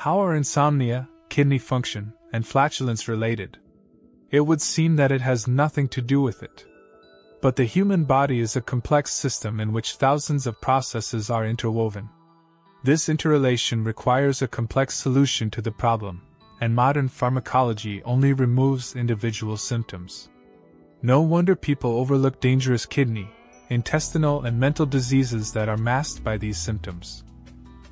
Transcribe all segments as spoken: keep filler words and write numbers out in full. How are insomnia, kidney function, and flatulence related? It would seem that it has nothing to do with it. But the human body is a complex system in which thousands of processes are interwoven. This interrelation requires a complex solution to the problem, and modern pharmacology only removes individual symptoms. No wonder people overlook dangerous kidney, intestinal, and mental diseases that are masked by these symptoms.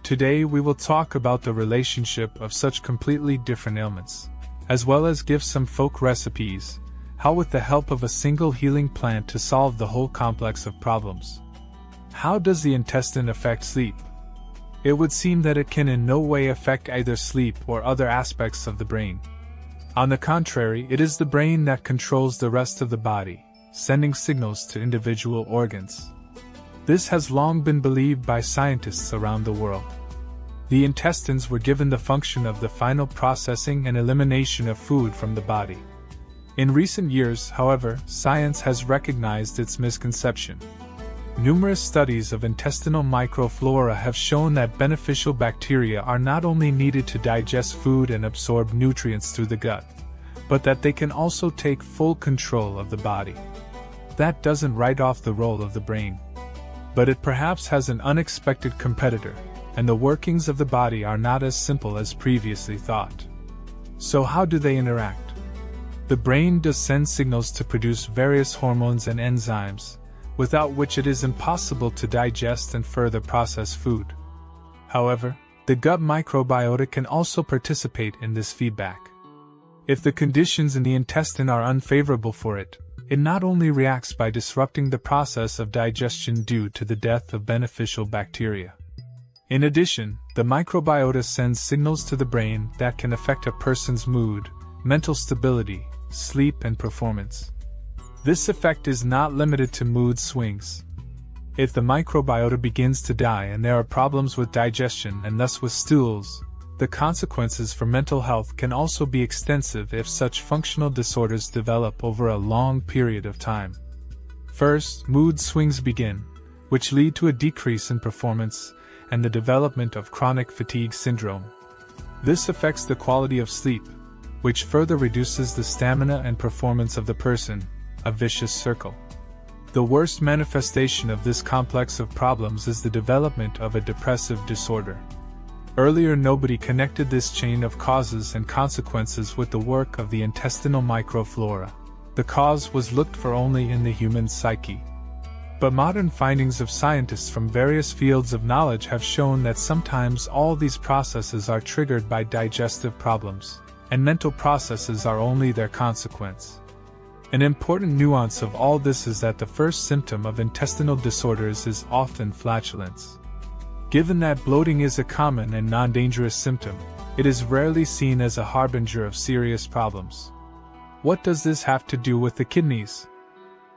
Today we will talk about the relationship of such completely different ailments, as well as give some folk recipes, how with the help of a single healing plant to solve the whole complex of problems. How does the intestine affect sleep? It would seem that it can in no way affect either sleep or other aspects of the brain. On the contrary, it is the brain that controls the rest of the body, sending signals to individual organs. This has long been believed by scientists around the world. The intestines were given the function of the final processing and elimination of food from the body. In recent years, however, science has recognized its misconception. Numerous studies of intestinal microflora have shown that beneficial bacteria are not only needed to digest food and absorb nutrients through the gut, but that they can also take full control of the body. That doesn't write off the role of the brain. But it perhaps has an unexpected competitor, and the workings of the body are not as simple as previously thought. So how do they interact? The brain does send signals to produce various hormones and enzymes, without which it is impossible to digest and further process food. However, the gut microbiota can also participate in this feedback. If the conditions in the intestine are unfavorable for it, it not only reacts by disrupting the process of digestion due to the death of beneficial bacteria. In addition, the microbiota sends signals to the brain that can affect a person's mood, mental stability, sleep, and performance. This effect is not limited to mood swings. If the microbiota begins to die and there are problems with digestion and thus with stools, the consequences for mental health can also be extensive if such functional disorders develop over a long period of time. First, mood swings begin, which lead to a decrease in performance and the development of chronic fatigue syndrome. This affects the quality of sleep, which further reduces the stamina and performance of the person, a vicious circle. The worst manifestation of this complex of problems is the development of a depressive disorder. Earlier, nobody connected this chain of causes and consequences with the work of the intestinal microflora. The cause was looked for only in the human psyche. But modern findings of scientists from various fields of knowledge have shown that sometimes all these processes are triggered by digestive problems, and mental processes are only their consequence. An important nuance of all this is that the first symptom of intestinal disorders is often flatulence. Given that bloating is a common and non-dangerous symptom, it is rarely seen as a harbinger of serious problems. What does this have to do with the kidneys?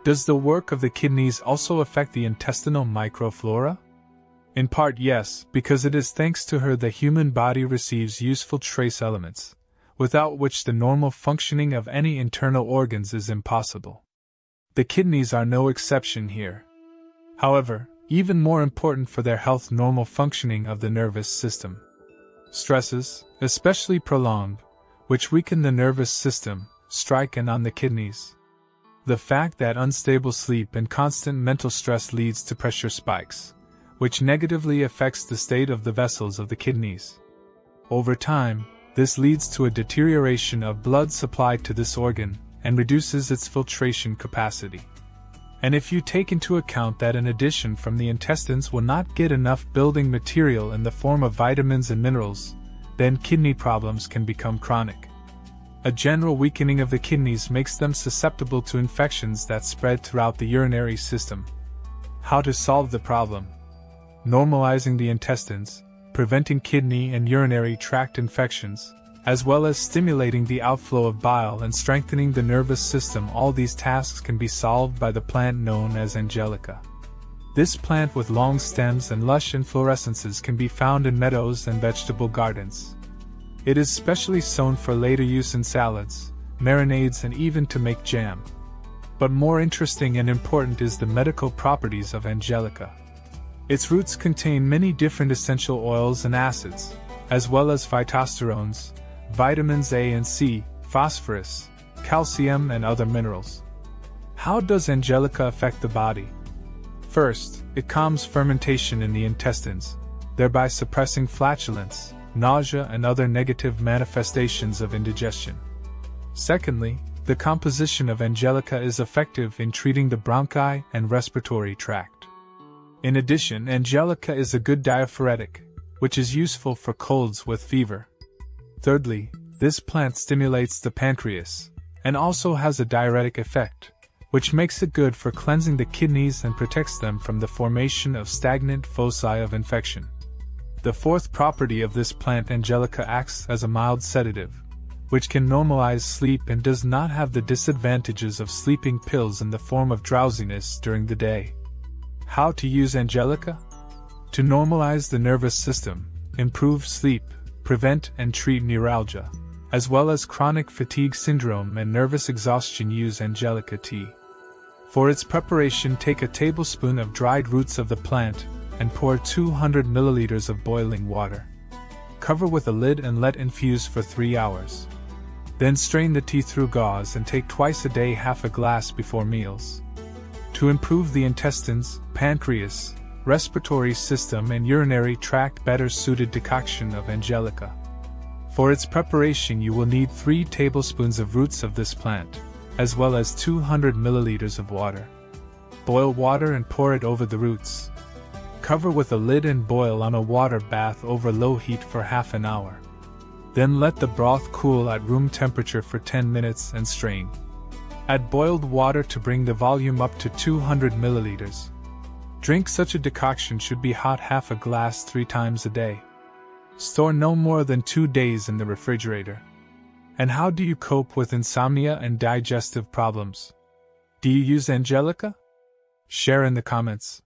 Does the work of the kidneys also affect the intestinal microflora? In part, yes, because it is thanks to her the human body receives useful trace elements, without which the normal functioning of any internal organs is impossible. The kidneys are no exception here. However, even more important for their health is normal functioning of the nervous system. Stresses, especially prolonged, which weaken the nervous system, strike in on the kidneys. The fact that unstable sleep and constant mental stress leads to pressure spikes, which negatively affects the state of the vessels of the kidneys. Over time, this leads to a deterioration of blood supply to this organ and reduces its filtration capacity. And if you take into account that an addition from the intestines will not get enough building material in the form of vitamins and minerals, then kidney problems can become chronic. A general weakening of the kidneys makes them susceptible to infections that spread throughout the urinary system. How to solve the problem? Normalizing the intestines, preventing kidney and urinary tract infections, as well as stimulating the outflow of bile and strengthening the nervous system. All these tasks can be solved by the plant known as Angelica. This plant with long stems and lush inflorescences can be found in meadows and vegetable gardens. It is specially sown for later use in salads, marinades, and even to make jam. But more interesting and important is the medical properties of Angelica. Its roots contain many different essential oils and acids, as well as phytosterols, vitamins A and C, phosphorus, calcium and other minerals. How does Angelica affect the body? First, it calms fermentation in the intestines, thereby suppressing flatulence, nausea and other negative manifestations of indigestion. Secondly, the composition of Angelica is effective in treating the bronchi and respiratory tract. In addition, Angelica is a good diaphoretic, which is useful for colds with fever. Thirdly, this plant stimulates the pancreas, and also has a diuretic effect, which makes it good for cleansing the kidneys and protects them from the formation of stagnant foci of infection. The fourth property of this plant, Angelica, acts as a mild sedative, which can normalize sleep and does not have the disadvantages of sleeping pills in the form of drowsiness during the day. How to use Angelica? To normalize the nervous system, improve sleep, prevent and treat neuralgia, as well as chronic fatigue syndrome and nervous exhaustion, use Angelica tea. For its preparation, take a tablespoon of dried roots of the plant and pour two hundred milliliters of boiling water. Cover with a lid and let infuse for three hours. Then strain the tea through gauze and take twice a day half a glass before meals. To improve the intestines, pancreas, respiratory system and urinary tract, better suited decoction of Angelica. For its preparation, you will need three tablespoons of roots of this plant, as well as two hundred milliliters of water. Boil water and pour it over the roots. Cover with a lid and boil on a water bath over low heat for half an hour. Then let the broth cool at room temperature for ten minutes and strain. Add boiled water to bring the volume up to two hundred milliliters. Drink such a decoction should be hot, half a glass three times a day. Store no more than two days in the refrigerator. And how do you cope with insomnia and digestive problems? Do you use Angelica? Share in the comments.